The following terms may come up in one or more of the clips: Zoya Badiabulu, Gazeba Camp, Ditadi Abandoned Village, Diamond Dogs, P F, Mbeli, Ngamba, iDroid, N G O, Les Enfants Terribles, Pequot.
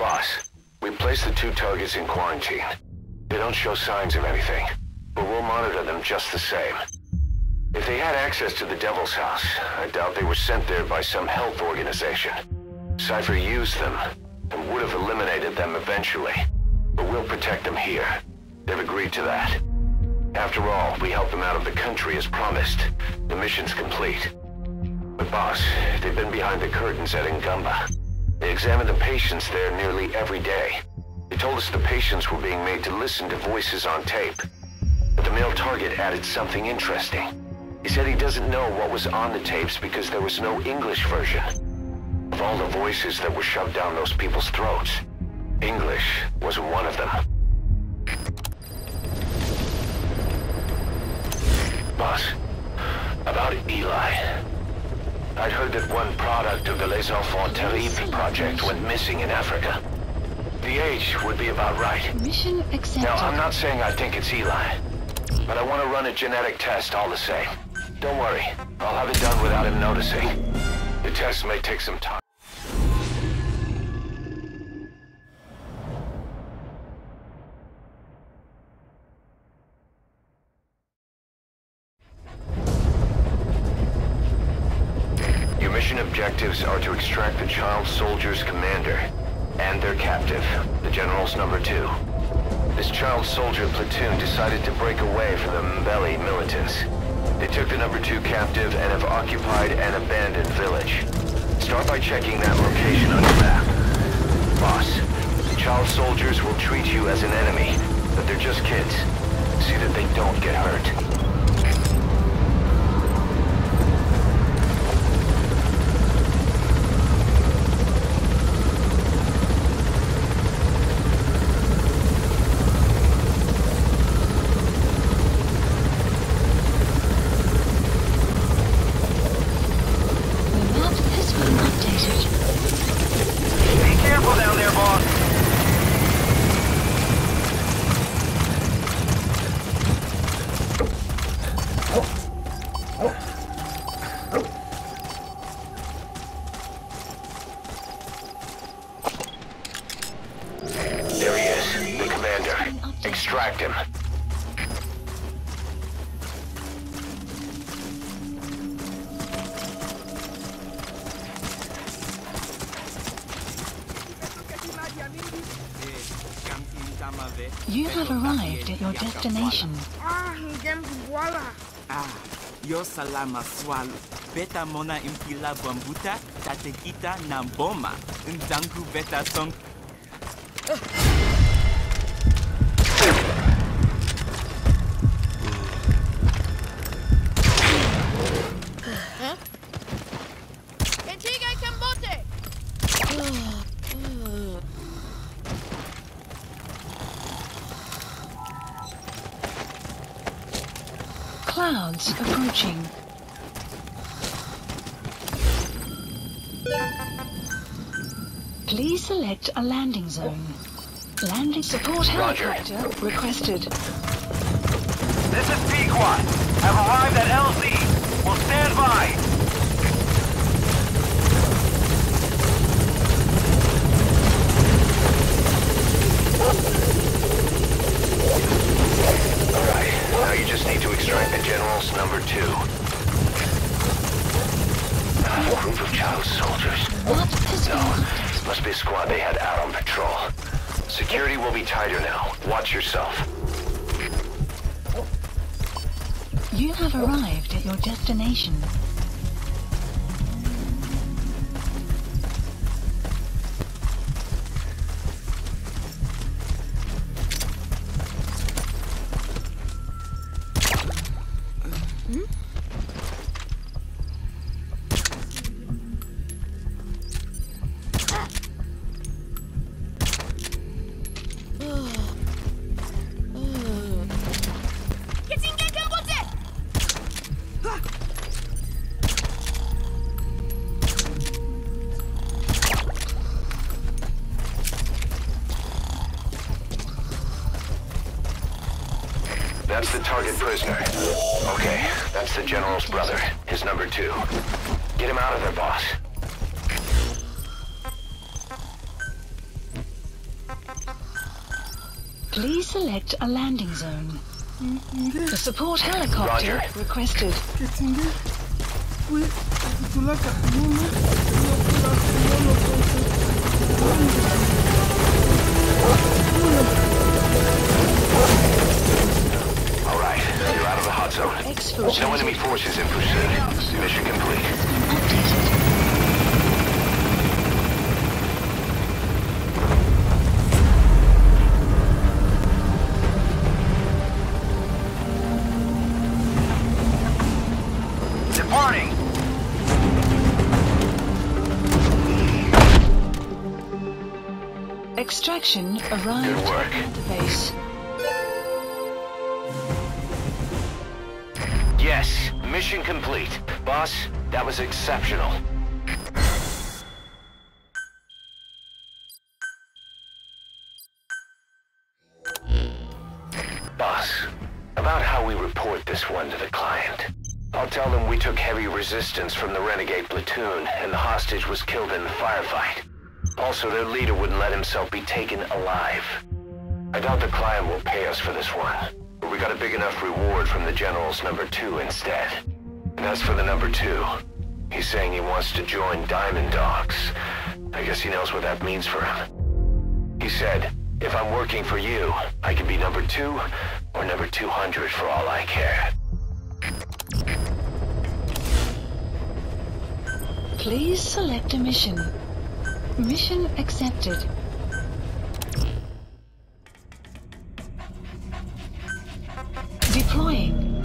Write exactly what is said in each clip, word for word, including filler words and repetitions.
Boss, we placed the two targets in quarantine. They don't show signs of anything, but we'll monitor them just the same. If they had access to the Devil's House, I doubt they were sent there by some health organization. Cypher used them, and would have eliminated them eventually. But we'll protect them here. They've agreed to that. After all, we helped them out of the country as promised. The mission's complete. But boss, they've been behind the curtains at Ngamba. They examined the patients there nearly every day. They told us the patients were being made to listen to voices on tape. But the male target added something interesting. He said he doesn't know what was on the tapes because there was no English version. Of all the voices that were shoved down those people's throats, English was one of them. Boss, about Eli. I'd heard that one product of the Les Enfants Terribles project went missing in Africa. The age would be about right. Mission accepted. Now, I'm not saying I think it's Eli, but I want to run a genetic test all the same. Don't worry, I'll have it done without him noticing. The test may take some time. Objectives are to extract the child soldier's commander and their captive, the general's number two. This child soldier platoon decided to break away from the Mbeli militants. They took the number two captive and have occupied an abandoned village. Start by checking that location on your map. Boss, the child soldiers will treat you as an enemy, but they're just kids. See that they don't get hurt. You have arrived at your destination. Ah, yo salama swalu. Beta mona impila bambuta, tatekita namboma. Ndangu beta song. Clouds approaching. Please select a landing zone. Landing support helicopter Roger. Requested. This is Pequot. I've arrived at L Z. We'll stand by. The general's number two. A group of child soldiers. No, must be a squad they had out on patrol. Security will be tighter now. Watch yourself. You have arrived at your destination. That's the target prisoner. Okay, that's the general's brother, his number two. Get him out of there, boss. Please select a landing zone. The support helicopter Roger. requested. All right, you're out of the hot zone. Expert. No enemy forces in pursuit. Mission complete. Updated. Extraction arrived at the base. Yes, mission complete. Boss, that was exceptional. Boss, about how we report this one to the client. I'll tell them we took heavy resistance from the renegade platoon and the hostage was killed in the firefight. Also, their leader wouldn't let himself be taken alive. I doubt the client will pay us for this one, but we got a big enough reward from the general's number two instead. And as for the number two, he's saying he wants to join Diamond Dogs. I guess he knows what that means for him. He said, if I'm working for you, I can be number two or number two hundred for all I care. Please select a mission. Mission accepted. Deploying.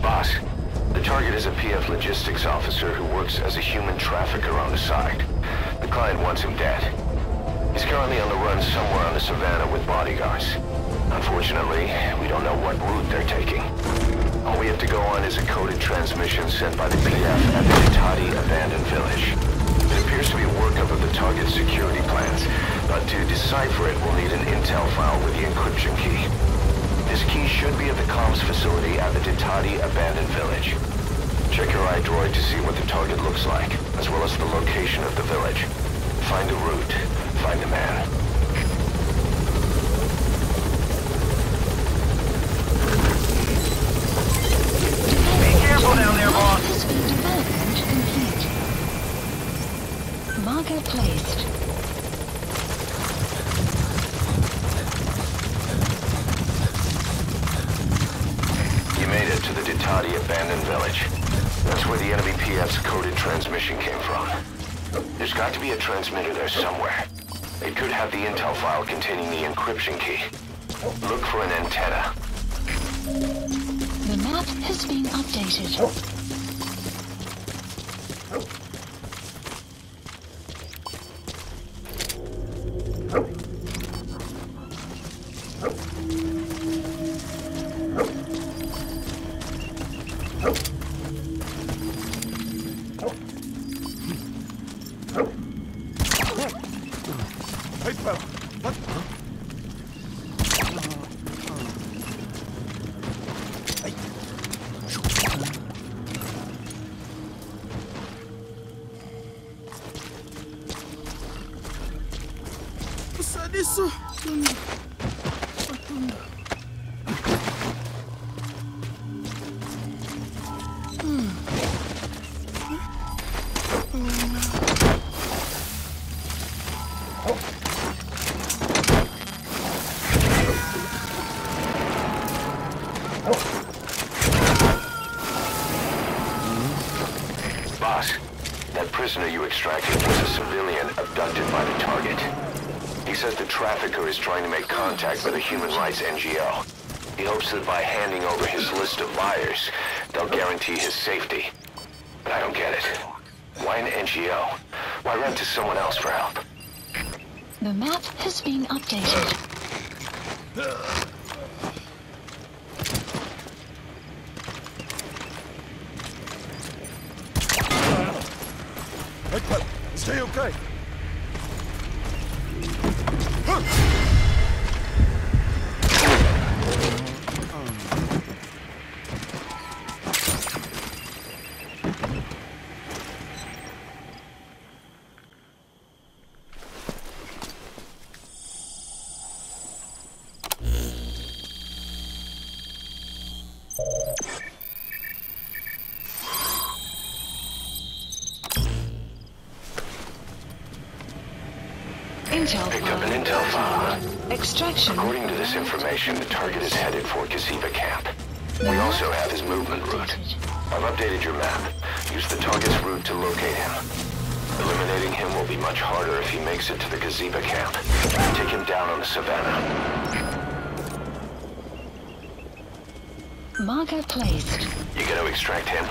Boss, the target is a P F logistics officer who works as a human trafficker on the side. The client wants him dead. He's currently on the run somewhere on the savannah with bodyguards. Unfortunately, we don't know what route they're taking. All we have to go on is a coded transmission sent by the P F at the Ditadi Abandoned Village. It appears to be a workup of the target's security plans, but to decipher it, we'll need an intel file with the encryption key. This key should be at the comms facility at the Ditadi Abandoned Village. Check your iDroid to see what the target looks like, as well as the location of the village. Find a route, find a man. Be careful down there, boss! Development complete. Marker placed. You made it to the Ditadi Abandoned Village. That's where the enemy P F's coded transmission came from. There's got to be a transmitter there somewhere. It could have the intel file containing the encryption key. Look for an antenna. The map has been updated. With a human rights N G O. He hopes that by handing over his list of buyers, they'll guarantee his safety. But I don't get it. Why an N G O? Why run to someone else for help? The map has been updated. Intel Picked file. up an intel file. Extraction. According to this information, the target is headed for Gazeba Camp. We also have his movement route. I've updated your map. Use the target's route to locate him. Eliminating him will be much harder if he makes it to the Gazeba Camp. Take him down on the savannah. Marker placed. You gonna extract him?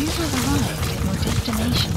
You have arrived at your destination.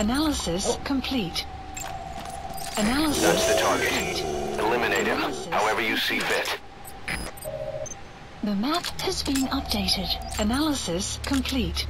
Analysis complete. Analysis. That's the target. Eliminate him, however you see fit. The map has been updated. Analysis complete.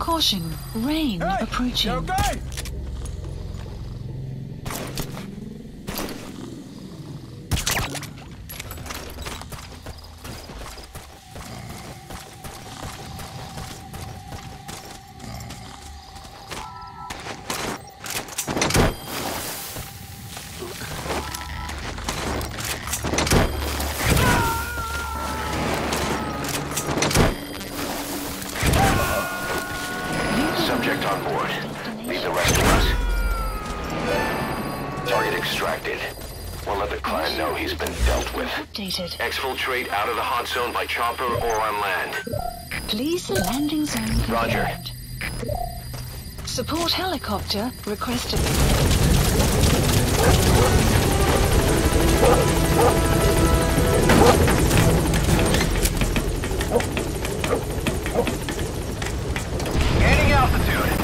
Caution, rain hey, approaching. Okay. Exfiltrate out of the hot zone by chopper or on land. Please landing zone confirmed. Roger. Support helicopter requested. Gaining altitude.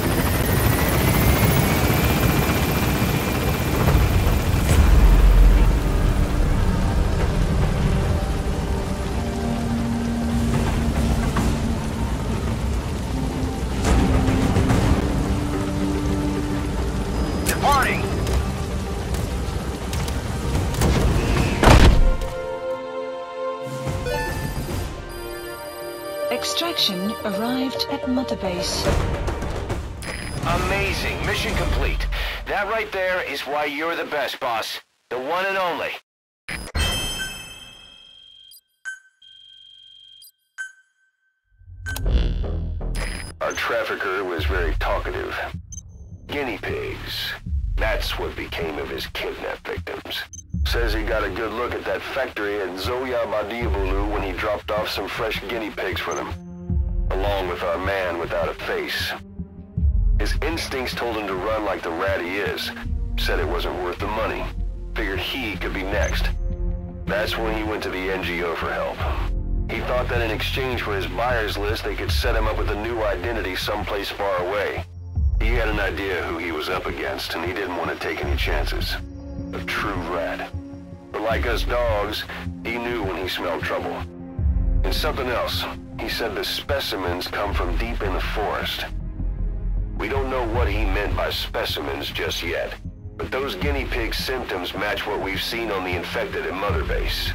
Arrived at Mother Base. Amazing. Mission complete. That right there is why you're the best, boss. The one and only. Our trafficker was very talkative. Guinea pigs. That's what became of his kidnapped victims. Says he got a good look at that factory at Zoya Badiabulu when he dropped off some fresh guinea pigs for them. Along with our man without a face. His instincts told him to run like the rat he is. Said it wasn't worth the money. Figured he could be next. That's when he went to the N G O for help. He thought that in exchange for his buyer's list, they could set him up with a new identity someplace far away. He had an idea who he was up against, and he didn't want to take any chances. A true rat. But like us dogs, he knew when he smelled trouble. And something else. He said the specimens come from deep in the forest. We don't know what he meant by specimens just yet, But those guinea pig symptoms match what we've seen on the infected at Mother Base.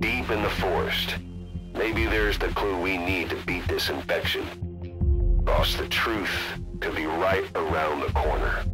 Deep in the forest. Maybe there's the clue we need to beat this infection. Boss, the truth could be right around the corner.